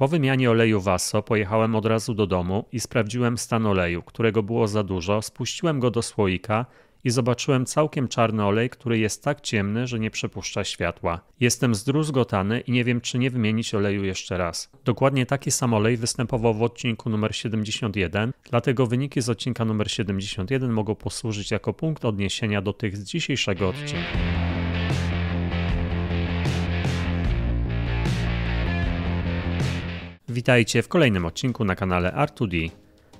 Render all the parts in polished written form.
Po wymianie oleju WASO pojechałem od razu do domu i sprawdziłem stan oleju, którego było za dużo, spuściłem go do słoika i zobaczyłem całkiem czarny olej, który jest tak ciemny, że nie przepuszcza światła. Jestem zdruzgotany i nie wiem, czy nie wymienić oleju jeszcze raz. Dokładnie taki sam olej występował w odcinku numer 71, dlatego wyniki z odcinka numer 71 mogą posłużyć jako punkt odniesienia do tych z dzisiejszego odcinka. Witajcie w kolejnym odcinku na kanale R2D.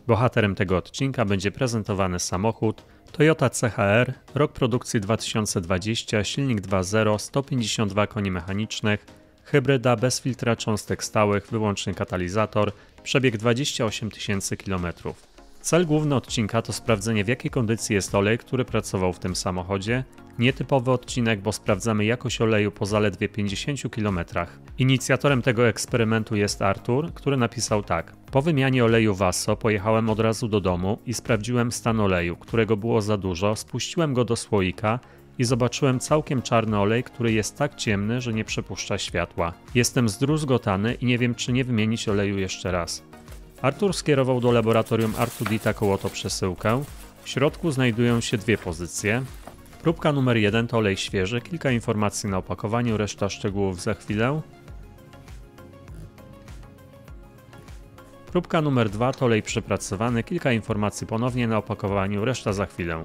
Bohaterem tego odcinka będzie prezentowany samochód Toyota CHR, rok produkcji 2020, silnik 2.0, 152 koni mechanicznych, hybryda bez filtra cząstek stałych, wyłączny katalizator, przebieg 28 tysięcy km. Cel główny odcinka to sprawdzenie, w jakiej kondycji jest olej, który pracował w tym samochodzie. Nietypowy odcinek, bo sprawdzamy jakość oleju po zaledwie 50 km. Inicjatorem tego eksperymentu jest Artur, który napisał tak. Po wymianie oleju WASO pojechałem od razu do domu i sprawdziłem stan oleju, którego było za dużo, spuściłem go do słoika i zobaczyłem całkiem czarny olej, który jest tak ciemny, że nie przepuszcza światła. Jestem zdruzgotany i nie wiem, czy nie wymienić oleju jeszcze raz. Artur skierował do laboratorium R2D taką oto przesyłkę. W środku znajdują się dwie pozycje. Próbka numer 1 to olej świeży, kilka informacji na opakowaniu, reszta szczegółów za chwilę. Próbka numer 2 to olej przepracowany, kilka informacji ponownie na opakowaniu, reszta za chwilę.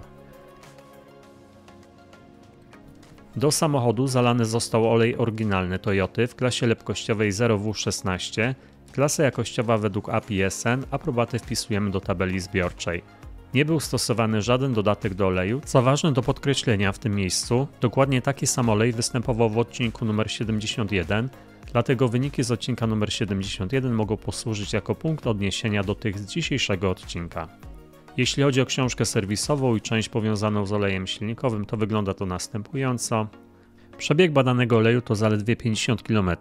Do samochodu zalany został olej oryginalny Toyoty w klasie lepkościowej 0W16, klasa jakościowa według API SN, aprobaty wpisujemy do tabeli zbiorczej. Nie był stosowany żaden dodatek do oleju, co ważne do podkreślenia w tym miejscu. Dokładnie taki sam olej występował w odcinku numer 71, dlatego wyniki z odcinka numer 71 mogą posłużyć jako punkt odniesienia do tych z dzisiejszego odcinka. Jeśli chodzi o książkę serwisową i część powiązaną z olejem silnikowym, to wygląda to następująco. Przebieg badanego oleju to zaledwie 50 km.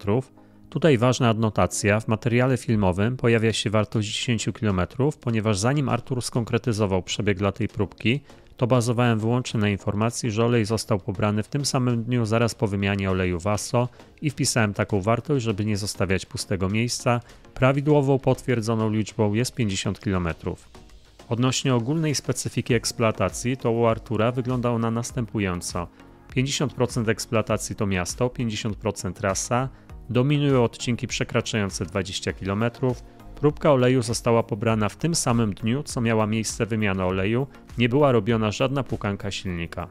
Tutaj ważna adnotacja, w materiale filmowym pojawia się wartość 10 km, ponieważ zanim Artur skonkretyzował przebieg dla tej próbki, to bazowałem wyłącznie na informacji, że olej został pobrany w tym samym dniu zaraz po wymianie oleju WASO i wpisałem taką wartość, żeby nie zostawiać pustego miejsca. Prawidłową potwierdzoną liczbą jest 50 km. Odnośnie ogólnej specyfiki eksploatacji, to u Artura wygląda ona następująco. 50% eksploatacji to miasto, 50% trasa, dominują odcinki przekraczające 20 km, próbka oleju została pobrana w tym samym dniu, co miała miejsce wymiana oleju, nie była robiona żadna pukanka silnika.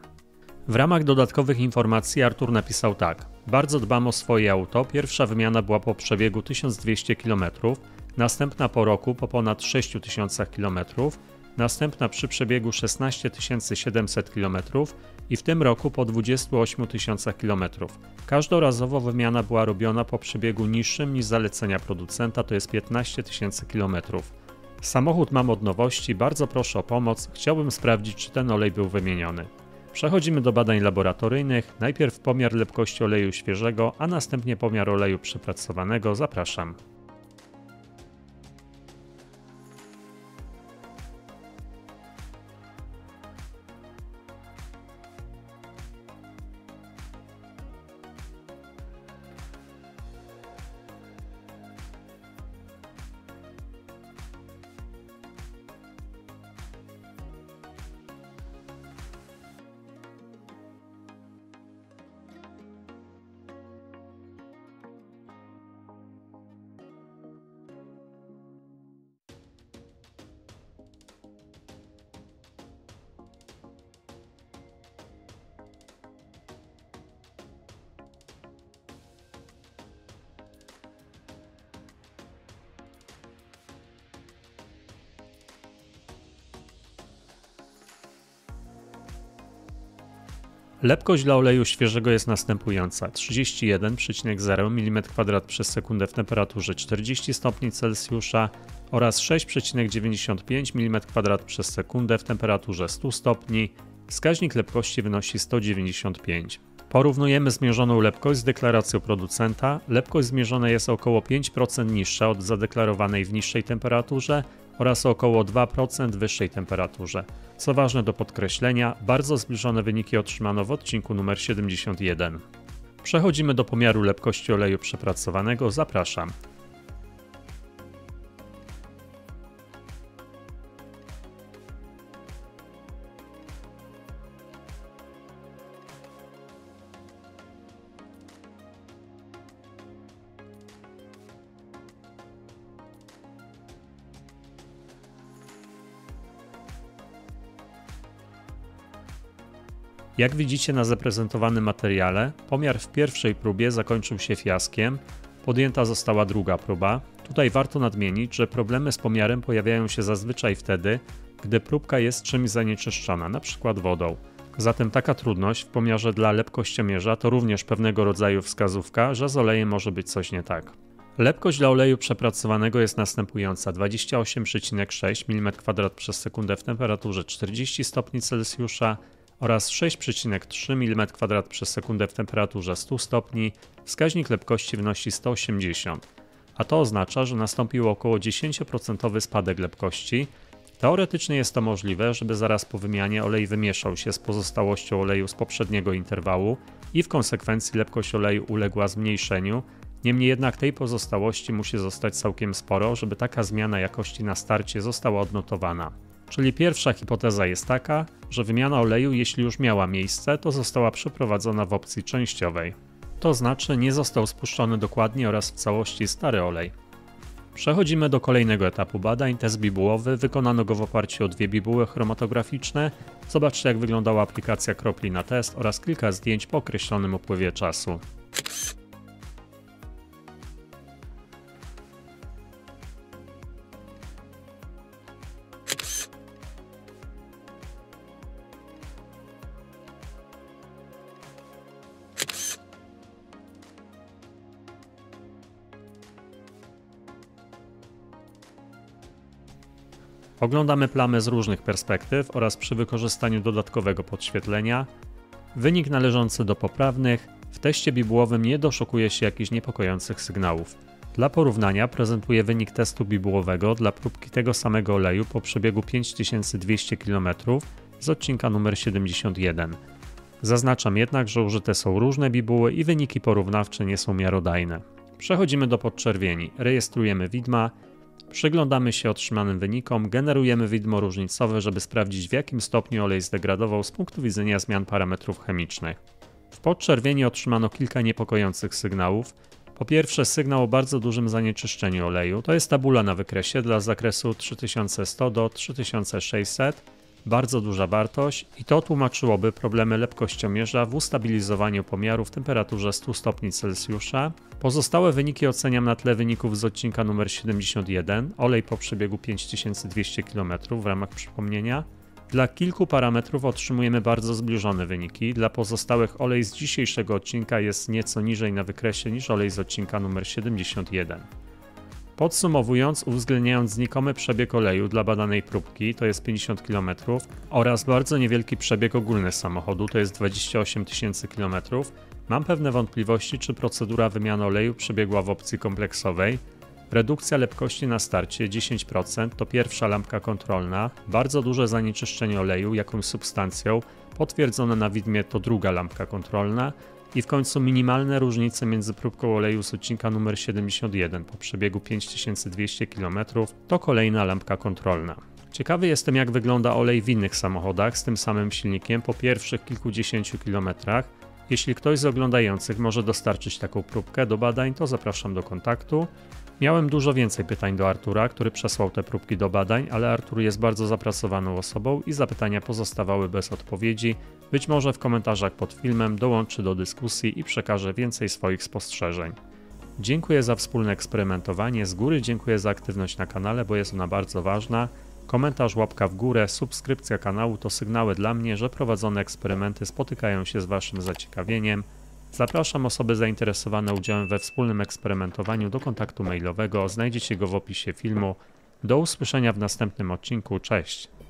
W ramach dodatkowych informacji Artur napisał tak. Bardzo dbam o swoje auto, pierwsza wymiana była po przebiegu 1200 km, następna po roku po ponad 6000 km, następna przy przebiegu 16700 km i w tym roku po 28000 km. Każdorazowo wymiana była robiona po przebiegu niższym niż zalecenia producenta, to jest 15000 km. Samochód mam od nowości, bardzo proszę o pomoc, chciałbym sprawdzić, czy ten olej był wymieniony. Przechodzimy do badań laboratoryjnych, najpierw pomiar lepkości oleju świeżego, a następnie pomiar oleju przepracowanego, zapraszam. Lepkość dla oleju świeżego jest następująca: 31,0 mm2/sekundę w temperaturze 40 stopni Celsjusza oraz 6,95 mm2/sekundę w temperaturze 100 stopni. Wskaźnik lepkości wynosi 195. Porównujemy zmierzoną lepkość z deklaracją producenta. Lepkość zmierzona jest około 5% niższa od zadeklarowanej w niższej temperaturze oraz około 2% w wyższej temperaturze. Co ważne do podkreślenia, bardzo zbliżone wyniki otrzymano w odcinku numer 71. Przechodzimy do pomiaru lepkości oleju przepracowanego, zapraszam. Jak widzicie na zaprezentowanym materiale, pomiar w pierwszej próbie zakończył się fiaskiem, podjęta została druga próba. Tutaj warto nadmienić, że problemy z pomiarem pojawiają się zazwyczaj wtedy, gdy próbka jest czymś zanieczyszczona, np. wodą. Zatem taka trudność w pomiarze dla lepkościomierza to również pewnego rodzaju wskazówka, że z olejem może być coś nie tak. Lepkość dla oleju przepracowanego jest następująca: 28,6 mm2/sekundę w temperaturze 40 stopni Celsjusza oraz 6,3 mm2/sekundę w temperaturze 100 stopni. Wskaźnik lepkości wynosi 180, a to oznacza, że nastąpił około 10% spadek lepkości. Teoretycznie jest to możliwe, żeby zaraz po wymianie olej wymieszał się z pozostałością oleju z poprzedniego interwału i w konsekwencji lepkość oleju uległa zmniejszeniu. Niemniej jednak tej pozostałości musi zostać całkiem sporo, żeby taka zmiana jakości na starcie została odnotowana. Czyli pierwsza hipoteza jest taka, że wymiana oleju, jeśli już miała miejsce, to została przeprowadzona w opcji częściowej. To znaczy nie został spuszczony dokładnie oraz w całości stary olej. Przechodzimy do kolejnego etapu badań, test bibułowy, wykonano go w oparciu o dwie bibuły chromatograficzne. Zobaczcie, jak wyglądała aplikacja kropli na test oraz kilka zdjęć po określonym upływie czasu. Oglądamy plamę z różnych perspektyw oraz przy wykorzystaniu dodatkowego podświetlenia. Wynik należący do poprawnych, w teście bibułowym nie doszukuje się jakichś niepokojących sygnałów. Dla porównania prezentuję wynik testu bibułowego dla próbki tego samego oleju po przebiegu 5200 km z odcinka numer 71. Zaznaczam jednak, że użyte są różne bibuły i wyniki porównawcze nie są miarodajne. Przechodzimy do podczerwieni, rejestrujemy widma. Przyglądamy się otrzymanym wynikom, generujemy widmo różnicowe, żeby sprawdzić, w jakim stopniu olej zdegradował z punktu widzenia zmian parametrów chemicznych. W podczerwieni otrzymano kilka niepokojących sygnałów. Po pierwsze, sygnał o bardzo dużym zanieczyszczeniu oleju, to jest tabula na wykresie dla zakresu 3100 do 3600, bardzo duża wartość i to tłumaczyłoby problemy lepkościomierza w ustabilizowaniu pomiaru w temperaturze 100 stopni Celsjusza. Pozostałe wyniki oceniam na tle wyników z odcinka numer 71, olej po przebiegu 5200 km w ramach przypomnienia. Dla kilku parametrów otrzymujemy bardzo zbliżone wyniki, dla pozostałych olej z dzisiejszego odcinka jest nieco niżej na wykresie niż olej z odcinka numer 71. Podsumowując, uwzględniając znikomy przebieg oleju dla badanej próbki, to jest 50 km, oraz bardzo niewielki przebieg ogólny samochodu, to jest 28 tysięcy km, mam pewne wątpliwości, czy procedura wymiany oleju przebiegła w opcji kompleksowej. Redukcja lepkości na starcie 10% to pierwsza lampka kontrolna, bardzo duże zanieczyszczenie oleju jakąś substancją, potwierdzone na widmie to druga lampka kontrolna, i w końcu minimalne różnice między próbką oleju z odcinka numer 71 po przebiegu 5200 km to kolejna lampka kontrolna. Ciekawy jestem, jak wygląda olej w innych samochodach z tym samym silnikiem po pierwszych kilkudziesięciu kilometrach. Jeśli ktoś z oglądających może dostarczyć taką próbkę do badań, to zapraszam do kontaktu. Miałem dużo więcej pytań do Artura, który przesłał te próbki do badań, ale Artur jest bardzo zapracowaną osobą i zapytania pozostawały bez odpowiedzi. Być może w komentarzach pod filmem dołączy do dyskusji i przekaże więcej swoich spostrzeżeń. Dziękuję za wspólne eksperymentowanie, z góry dziękuję za aktywność na kanale, bo jest ona bardzo ważna. Komentarz, łapka w górę, subskrypcja kanału to sygnały dla mnie, że prowadzone eksperymenty spotykają się z waszym zaciekawieniem. Zapraszam osoby zainteresowane udziałem we wspólnym eksperymentowaniu do kontaktu mailowego, znajdziecie go w opisie filmu. Do usłyszenia w następnym odcinku, cześć!